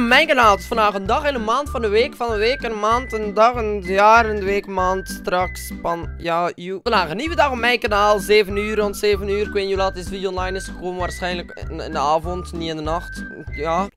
op mijn kanaal. Het is vandaag een dag en een maand van de week, een maand, een dag, een jaar, een week, maand, straks, pan, ja, you. Vandaag een nieuwe dag op mijn kanaal, 7 uur, rond 7 uur. Ik weet niet hoe laat deze video online is gekomen, waarschijnlijk in de avond, niet in de nacht. Ja.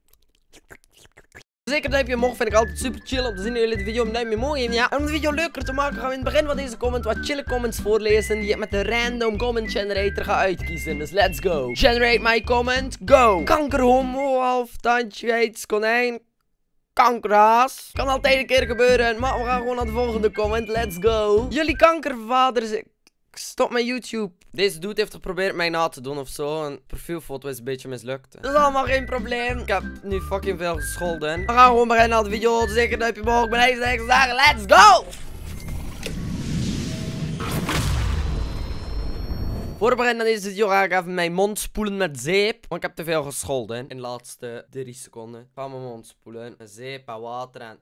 Zeker duimpje omhoog, vind ik altijd super chill om te zien in jullie de video. Een duimpje omhoog in, ja. En om de video leuker te maken gaan we in het begin van deze comment wat chille comments voorlezen die ik met de random comment generator ga uitkiezen. Dus let's go. Generate my comment, go. Kankerhomo, halftandje, heets, konijn. Kankerhaas. Kan altijd een keer gebeuren, maar we gaan gewoon naar de volgende comment. Let's go. Jullie kankervaders... Ik stop mijn YouTube. Deze dude heeft geprobeerd mij na te doen of zo. Een profielfoto is een beetje mislukt. Dat is allemaal geen probleem. Ik heb nu fucking veel gescholden. We gaan gewoon beginnen aan de video. Zeker duimpje omhoog. Bij deze extra dagen. Let's go! Voor het begin van deze video ga ik even mijn mond spoelen met zeep. Want ik heb te veel gescholden. In de laatste 3 seconden. Ik ga mijn mond spoelen. Met zeep en water en...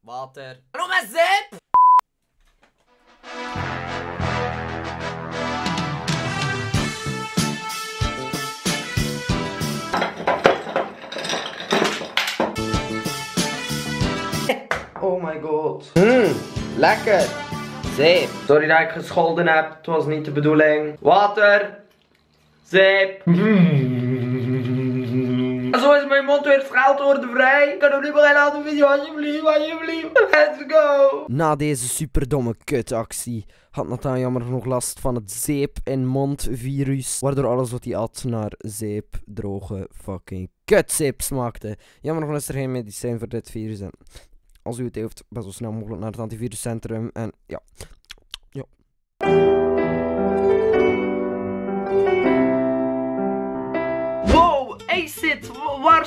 Water. Waarom met zeep? Oh my god. Lekker. Zeep. Sorry dat ik gescholden heb. Het was niet de bedoeling. Water. Zeep. En zo is mijn mond weer straalt worden vrij. Ik kan nog niet beginnen aan de video. Alsjeblieft, alsjeblieft. Let's go. Na deze superdomme kutactie had Nathan jammer genoeg last van het zeep- en mondvirus. Waardoor alles wat hij at naar zeep, droge fucking kutzeep smaakte. Jammer genoeg is er geen medicijn voor dit virus. En als u het heeft, best wel snel mogelijk naar het antiviruscentrum. En ja. Ja. Wow, hey Sid, waar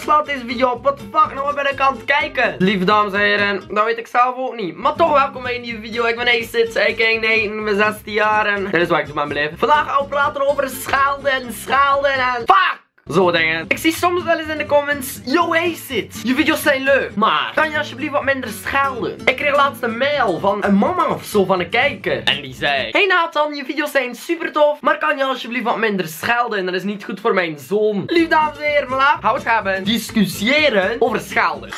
slaat deze video op? What the fuck, nou ben ik aan het kijken? Lieve dames en heren, dat weet ik zelf ook niet. Maar toch, welkom bij een nieuwe video. Ik ben hey Sid, ik ben 16 jaar en dit is wat ik doe met mijn leven. Vandaag gaan we praten over schaalden en... Fuck! Zo dingen. Ik zie soms wel eens in de comments: yo, hey Sid, je video's zijn leuk, maar kan je alsjeblieft wat minder schelden? Ik kreeg laatst een mail van een mama of zo van een kijker. En die zei: hey Nathan, je video's zijn super tof, maar kan je alsjeblieft wat minder schelden? Dat is niet goed voor mijn zoon. Lief dames en heren, voilà. Gaan we het hebben. Discussiëren over schelden.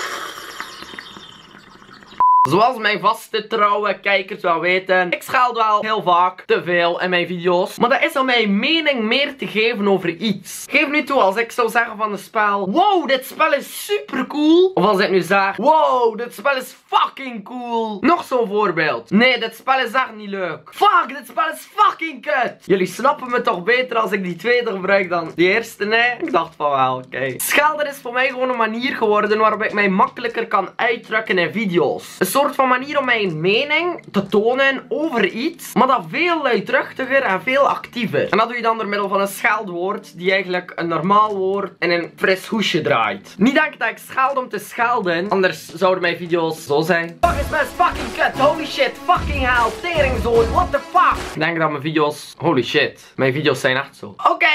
Zoals mijn vaste trouwe kijkers wel weten, ik schaal wel heel vaak te veel in mijn video's. Maar dat is om mijn mening meer te geven over iets. Geef nu toe als ik zou zeggen van een spel: wow, dit spel is super cool. Of als ik nu zeg: wow, dit spel is fucking cool. Nog zo'n voorbeeld: nee, dit spel is echt niet leuk. Fuck, dit spel is fucking kut. Jullie snappen me toch beter als ik die tweede gebruik dan die eerste, nee? Ik dacht van wel, oké. Schelden is voor mij gewoon een manier geworden waarop ik mij makkelijker kan uitdrukken in video's. Een soort van manier om mijn mening te tonen over iets, maar dat veel luidruchtiger en veel actiever. En dat doe je dan door middel van een scheldwoord die eigenlijk een normaal woord in een fris hoesje draait. Niet denk dat ik scheld om te schelden, anders zouden mijn video's zo zijn: fuck is best fucking kut, holy shit, fucking hell, teringzooi, what the fuck. Ik denk dat mijn video's, holy shit, mijn video's zijn echt zo. Oké,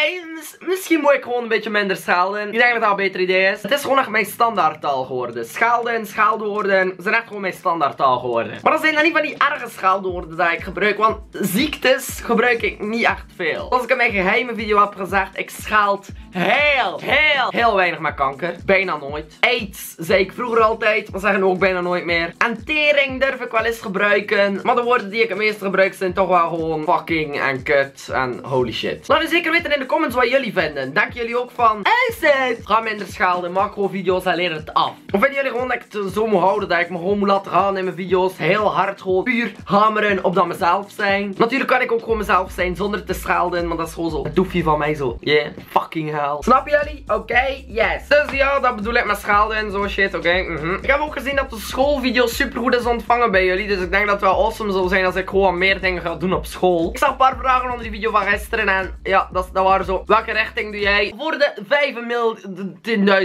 misschien moet ik gewoon een beetje minder schelden. Ik denk dat dat een beter idee is. Het is gewoon echt mijn standaardtaal geworden. Schelden, scheldwoorden zijn echt gewoon mijn standaardtaal geworden. Maar dat zijn dan niet van die erge scheldwoorden die ik gebruik, want ziektes gebruik ik niet echt veel. Zoals ik in mijn geheime video heb gezegd, ik scheld heel weinig met kanker. Bijna nooit. AIDS zei ik vroeger altijd, maar zeggen ook bijna nooit meer. En tering durf ik wel eens gebruiken, maar de woorden die ik het meest gebruik zijn toch wel gewoon fucking en kut en holy shit. Laat me zeker weten in de comments wat jullie vinden. Denken jullie ook van: hey Sid, ga minder schelden, maak gewoon video's en leer het af? Of vinden jullie gewoon dat ik het zo moet houden, dat ik me gewoon moet laten gaan in mijn video's, heel hard gewoon puur hameren op dat mezelf zijn? Natuurlijk kan ik ook gewoon mezelf zijn zonder te schelden, want dat is gewoon zo het doefje van mij zo. Yeah, fucking hell. Snap jullie? Oké, yes. Dus ja, dat bedoel ik met schelden en zo shit, oké. Ik heb ook gezien dat de schoolvideo super goed is ontvangen bij jullie, dus ik denk dat het wel awesome zou zijn als ik gewoon meer dingen ga doen op school. Ik zag een paar vragen onder die video van gisteren en ja, dat waren zo: welke richting doe jij voor de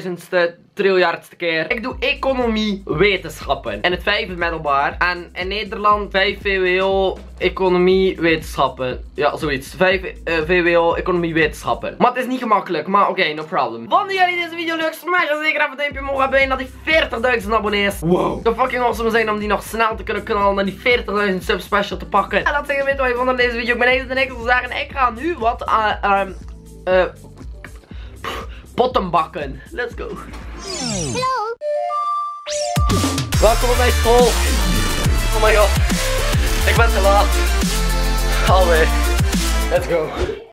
5.000.000ste keer? Ik doe economie wetenschappen en het 5e middelbaar. En in Nederland 5 VWO economie wetenschappen. Ja, zoiets. 5 VWO economie wetenschappen. Maar het is niet gemakkelijk. Maar oké, no problem. Vonden jullie deze video leuk? Smaak dan zeker even een duimpje omhoog. Hebben naar die 40.000 abonnees. Wow. Het zou fucking awesome zijn om die nog snel te kunnen knallen. En die 40.000 sub special te pakken. En laat zeggen weten wat je vond aan deze video. Ik ben Nathan en ik wil zeggen: ik ga nu wat aan... potten bakken. Let's go. Hallo. Welkom op mijn school. Oh my god. Ik ben te laat. Alweer. Let's go.